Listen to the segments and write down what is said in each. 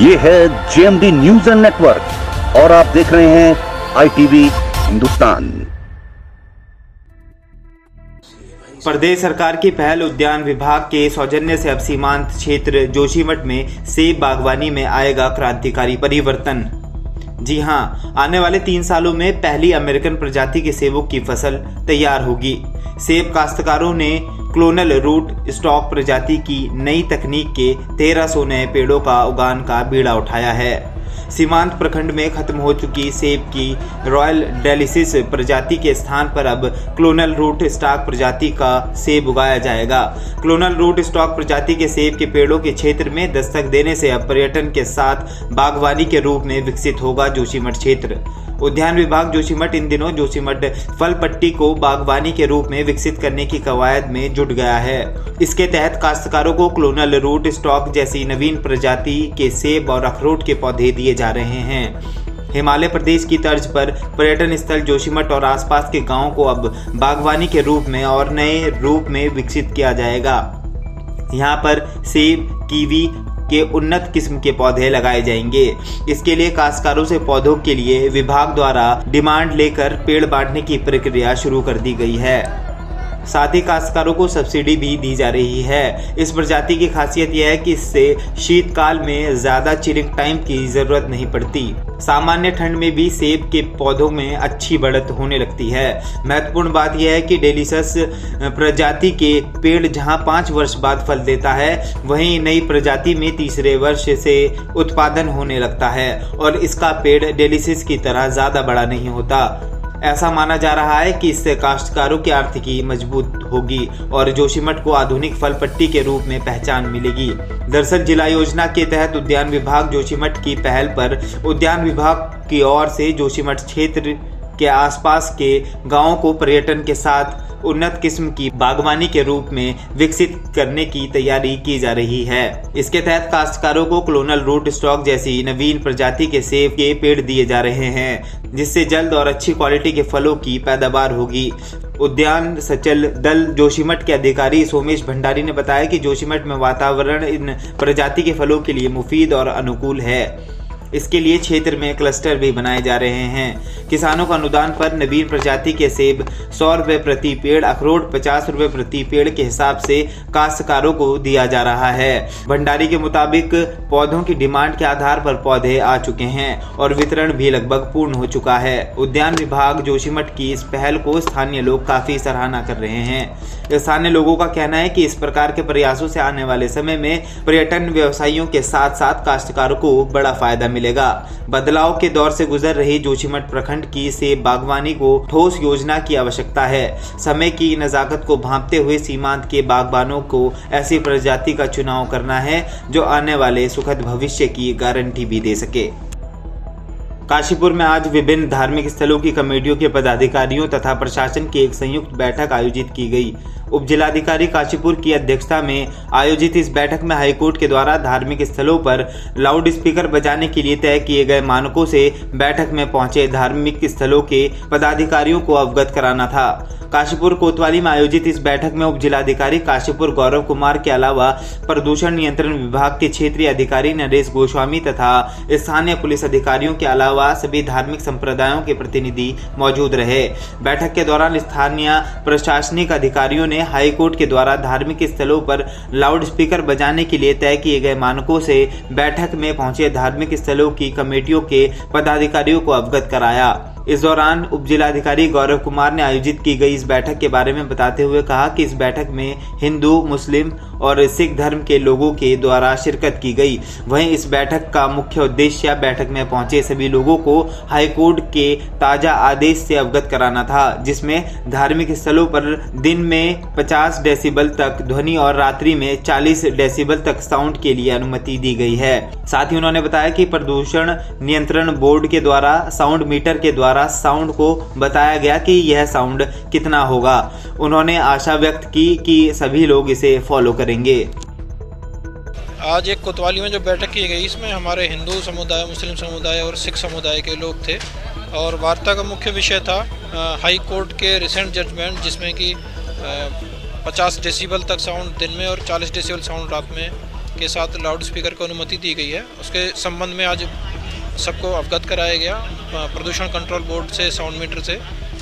ये है JMD news network और आप देख रहे हैं आईटीवी हिंदुस्तान। प्रदेश सरकार की पहल उद्यान विभाग के सौजन्य से अब सीमांत क्षेत्र जोशीमठ में सेब बागवानी में आएगा क्रांतिकारी परिवर्तन। जी हां, आने वाले 3 सालों में पहली अमेरिकन प्रजाति के सेबों की फसल तैयार होगी। सेब काश्तकारों ने क्लोनल रूट स्टॉक प्रजाति की नई तकनीक के 1300 नए पेड़ों का उगान का बीड़ा उठाया है। सीमांत प्रखंड में खत्म हो चुकी सेब की रॉयल डेलिसिस प्रजाति के स्थान पर अब क्लोनल रूट स्टॉक प्रजाति का सेब उगाया जाएगा। क्लोनल रूट स्टॉक प्रजाति के सेब के पेड़ों के क्षेत्र में दस्तक देने से अब पर्यटन के साथ बागवानी के रूप में विकसित होगा जोशीमठ क्षेत्र। उद्यान विभाग जोशीमठ इन दिनों जोशीमठ फल पट्टी को बागवानी के रूप में विकसित करने की कवायद में जुट गया है। इसके तहत काश्तकारों को क्लोनल रूट स्टॉक जैसी नवीन प्रजाति के सेब और अखरोट के पौधे दिए जा रहे हैं। हिमालय प्रदेश की तर्ज पर पर्यटन स्थल जोशीमठ और आसपास के गांवों को अब बागवानी के रूप में और नए रूप में विकसित किया जाएगा। यहां पर सेब, कीवी के उन्नत किस्म के पौधे लगाए जाएंगे। इसके लिए काश्तकारों से पौधों के लिए विभाग द्वारा डिमांड लेकर पेड़ बांटने की प्रक्रिया शुरू कर दी गई है। साथ ही काश्तकारों को सब्सिडी भी दी जा रही है। इस प्रजाति की खासियत यह है कि इससे शीतकाल में ज्यादा चिलिंग टाइम की जरूरत नहीं पड़ती। सामान्य ठंड में भी सेब के पौधों में अच्छी बढ़त होने लगती है। महत्वपूर्ण बात यह है कि डेलिसियस प्रजाति के पेड़ जहां 5 वर्ष बाद फल देता है, वहीं नई प्रजाति में 3रे वर्ष से उत्पादन होने लगता है और इसका पेड़ डेलिसियस की तरह ज्यादा बड़ा नहीं होता। ऐसा माना जा रहा है कि इससे काश्तकारों की आर्थिकी मजबूत होगी और जोशीमठ को आधुनिक फल पट्टी के रूप में पहचान मिलेगी। दरअसल जिला योजना के तहत उद्यान विभाग जोशीमठ की पहल पर उद्यान विभाग की ओर से जोशीमठ क्षेत्र के आसपास के गांवों को पर्यटन के साथ उन्नत किस्म की बागवानी के रूप में विकसित करने की तैयारी की जा रही है। इसके तहत काश्तकारों को क्लोनल रूट स्टॉक जैसी नवीन प्रजाति के सेब के पेड़ दिए जा रहे हैं, जिससे जल्द और अच्छी क्वालिटी के फलों की पैदावार होगी। उद्यान सचल दल जोशीमठ के अधिकारी सोमेश भंडारी ने बताया कि जोशीमठ में वातावरण इन प्रजाति के फलों के लिए मुफीद और अनुकूल है। इसके लिए क्षेत्र में क्लस्टर भी बनाए जा रहे हैं। किसानों को अनुदान पर नवीन प्रजाति के सेब 100 रुपये प्रति पेड़, अखरोट 50 रुपये प्रति पेड़ के हिसाब से काश्तकारों को दिया जा रहा है। भंडारी के मुताबिक पौधों की डिमांड के आधार पर पौधे आ चुके हैं और वितरण भी लगभग पूर्ण हो चुका है। उद्यान विभाग जोशीमठ की इस पहल को स्थानीय लोग काफी सराहना कर रहे हैं। स्थानीय लोगों का कहना है कि इस प्रकार के प्रयासों से आने वाले समय में पर्यटन व्यवसायियों के साथ साथ काश्तकारों को बड़ा फायदा मिलेगा। बदलाव के दौर से गुजर रही जोशीमठ प्रखंड की सेब बागवानी को ठोस योजना की आवश्यकता है। समय की नजाकत को भांपते हुए सीमांत के बागवानों को ऐसी प्रजाति का चुनाव करना है जो आने वाले सुखद भविष्य की गारंटी भी दे सके। काशीपुर में आज विभिन्न धार्मिक स्थलों की कमेटियों के पदाधिकारियों तथा प्रशासन की एक संयुक्त बैठक आयोजित की गई। उप जिलाधिकारी काशीपुर की अध्यक्षता में आयोजित इस बैठक में हाईकोर्ट के द्वारा धार्मिक स्थलों पर लाउड स्पीकर बजाने के लिए तय किए गए मानकों से बैठक में पहुंचे धार्मिक स्थलों के पदाधिकारियों को अवगत कराना था। काशीपुर कोतवाली में आयोजित इस बैठक में उप जिलाधिकारी काशीपुर गौरव कुमार के अलावा प्रदूषण नियंत्रण विभाग के क्षेत्रीय अधिकारी नरेश गोस्वामी तथा स्थानीय पुलिस अधिकारियों के अलावा सभी धार्मिक संप्रदायों के प्रतिनिधि मौजूद रहे। बैठक के दौरान स्थानीय प्रशासनिक अधिकारियों ने हाई कोर्ट के द्वारा धार्मिक स्थलों पर लाउड स्पीकर बजाने के लिए तय किए गए मानकों से बैठक में पहुंचे धार्मिक स्थलों की कमेटियों के पदाधिकारियों को अवगत कराया। इस दौरान उप जिलाधिकारी गौरव कुमार ने आयोजित की गई इस बैठक के बारे में बताते हुए कहा कि इस बैठक में हिंदू, मुस्लिम और सिख धर्म के लोगों के द्वारा शिरकत की गई। वहीं इस बैठक का मुख्य उद्देश्य बैठक में पहुंचे सभी लोगों को हाईकोर्ट के ताजा आदेश से अवगत कराना था, जिसमें धार्मिक स्थलों पर दिन में 50 डेसिबल तक ध्वनि और रात्रि में 40 डेसिबल तक साउंड के लिए अनुमति दी गई है। साथ ही उन्होंने बताया कि प्रदूषण नियंत्रण बोर्ड के द्वारा साउंड मीटर के द्वारा साउंड को बताया गया कि यह साउंड कितना होगा। उन्होंने आशा व्यक्त की कि सभी लोग इसे फॉलो करेंगे। आज एक कोतवाली में जो बैठक की गई, इसमें हमारे हिंदू समुदाय, मुस्लिम समुदाय और सिख समुदाय के लोग थे और वार्ता का मुख्य विषय था हाई कोर्ट के रिसेंट जजमेंट, जिसमें कि 50 डेसिबल तक साउंड दिन में और 40 डेसिबल साउंड रात में के साथ लाउड स्पीकर को अनुमति दी गई है। उसके संबंध में आज सबको अवगत कराया गया। प्रदूषण कंट्रोल बोर्ड से साउंड मीटर से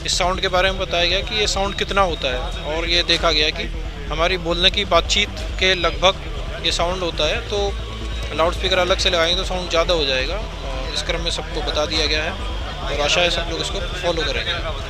इस साउंड के बारे में बताया गया कि ये साउंड कितना होता है, और ये देखा गया कि हमारी बोलने की बातचीत के लगभग ये साउंड होता है, तो लाउड स्पीकर अलग से लगाएंगे तो साउंड ज़्यादा हो जाएगा। इस क्रम में सबको बता दिया गया है और आशा है सब लोग इसको फॉलो करेंगे।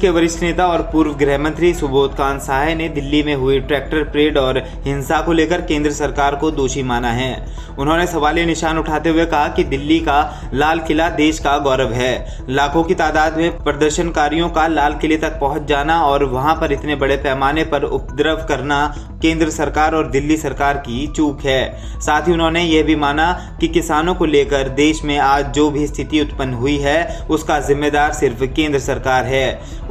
के वरिष्ठ नेता और पूर्व गृह मंत्री सुबोध कांत साहे ने दिल्ली में हुई ट्रैक्टर परेड और हिंसा को लेकर केंद्र सरकार को दोषी माना है। उन्होंने सवालिया निशान उठाते हुए कहा कि दिल्ली का लाल किला देश का गौरव है। लाखों की तादाद में प्रदर्शनकारियों का लाल किले तक पहुंच जाना और वहां पर इतने बड़े पैमाने पर उपद्रव करना केंद्र सरकार और दिल्ली सरकार की चूक है। साथ ही उन्होंने ये भी माना कि किसानों को लेकर देश में आज जो भी स्थिति उत्पन्न हुई है उसका जिम्मेदार सिर्फ केंद्र सरकार है।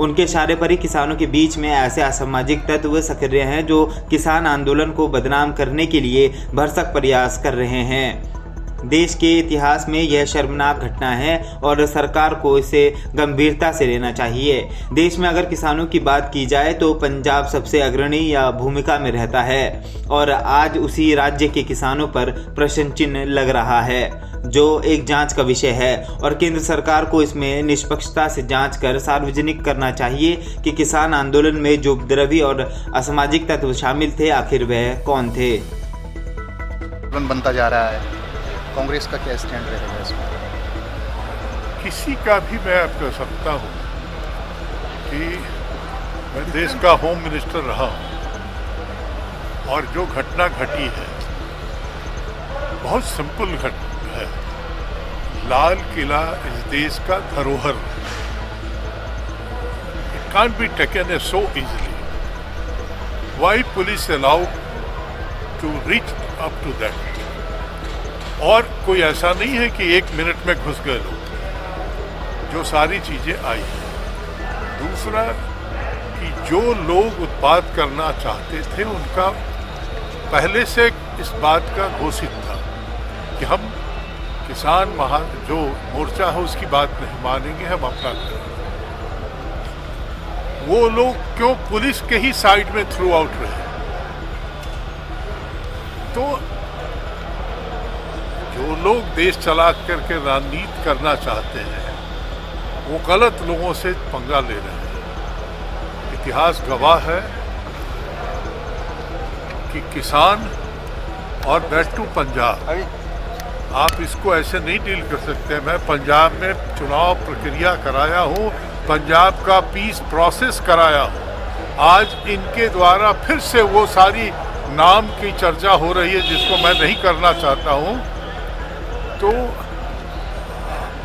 उनके इशारे पर ही किसानों के बीच में ऐसे असामाजिक तत्व सक्रिय हैं जो किसान आंदोलन को बदनाम करने के लिए भरसक प्रयास कर रहे हैं। देश के इतिहास में यह शर्मनाक घटना है और सरकार को इसे गंभीरता से लेना चाहिए। देश में अगर किसानों की बात की जाए तो पंजाब सबसे अग्रणी या भूमिका में रहता है और आज उसी राज्य के किसानों पर प्रश्न चिन्ह लग रहा है जो एक जांच का विषय है, और केंद्र सरकार को इसमें निष्पक्षता से जांच कर सार्वजनिक करना चाहिए कि किसान आंदोलन में जो उपद्रवी और असामाजिक तत्व शामिल थे आखिर वह कौन थे। बनता जा रहा है कांग्रेस का क्या स्टैंड रहेगा इसमें? किसी का भी मैं कह सकता हूँ कि मैं देश का होम मिनिस्टर रहा हूँ और जो घटना घटी है बहुत सिंपल घटना है। लाल किला इस देश का धरोहर, it can't be taken so easily. Why police allowed to reach up to that? और कोई ऐसा नहीं है कि एक मिनट में घुस गए लोग, जो सारी चीज़ें आई। दूसरा कि जो लोग उत्पाद करना चाहते थे उनका पहले से इस बात का घोषित था कि हम किसान महा जो मोर्चा है उसकी बात नहीं मानेंगे, हम अपना करेंगे। वो लोग क्यों पुलिस के ही साइड में थ्रू आउट रहे? तो जो लोग देश चला करके राजनीति करना चाहते हैं वो गलत लोगों से पंगा ले रहे हैं। इतिहास गवाह है कि किसान और बैक टू पंजाब, आप इसको ऐसे नहीं डील कर सकते। मैं पंजाब में चुनाव प्रक्रिया कराया हूँ, पंजाब का पीस प्रोसेस कराया हूँ। आज इनके द्वारा फिर से वो सारी नाम की चर्चा हो रही है जिसको मैं नहीं करना चाहता हूँ। तो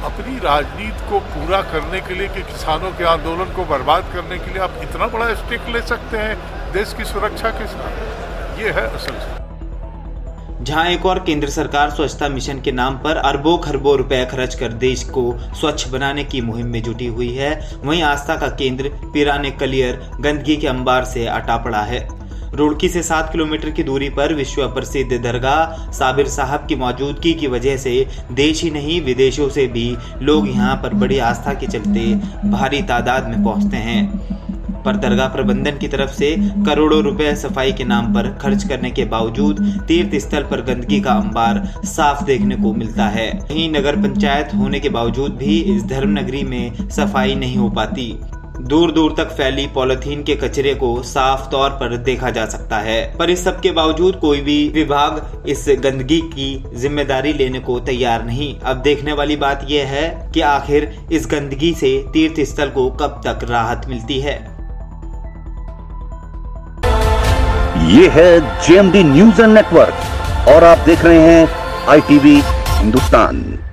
अपनी राजनीति को पूरा करने के लिए कि किसानों के आंदोलन को बर्बाद करने के लिए आप इतना बड़ा स्टेक ले सकते हैं देश की सुरक्षा के साथ, ये है असल। जहां एक और केंद्र सरकार स्वच्छता मिशन के नाम पर अरबों खरबों रुपए खर्च कर देश को स्वच्छ बनाने की मुहिम में जुटी हुई है, वहीं आस्था का केंद्र पिराने कलियर गंदगी के अंबार से अटा पड़ा है। रुड़की से 7 किलोमीटर की दूरी पर विश्व प्रसिद्ध दरगाह साबिर साहब की मौजूदगी की वजह से देश ही नहीं विदेशों से भी लोग यहां पर बड़ी आस्था के चलते भारी तादाद में पहुंचते हैं, पर दरगाह प्रबंधन की तरफ से करोड़ों रुपए सफाई के नाम पर खर्च करने के बावजूद तीर्थ स्थल पर गंदगी का अंबार साफ देखने को मिलता है। यही नगर पंचायत होने के बावजूद भी इस धर्मनगरी में सफाई नहीं हो पाती। दूर दूर तक फैली पॉलिथीन के कचरे को साफ तौर पर देखा जा सकता है, पर इस सब के बावजूद कोई भी विभाग इस गंदगी की जिम्मेदारी लेने को तैयार नहीं। अब देखने वाली बात यह है कि आखिर इस गंदगी से तीर्थ स्थल को कब तक राहत मिलती है। ये है जेएमडी न्यूज़ नेटवर्क और आप देख रहे हैं आईटीवी हिंदुस्तान।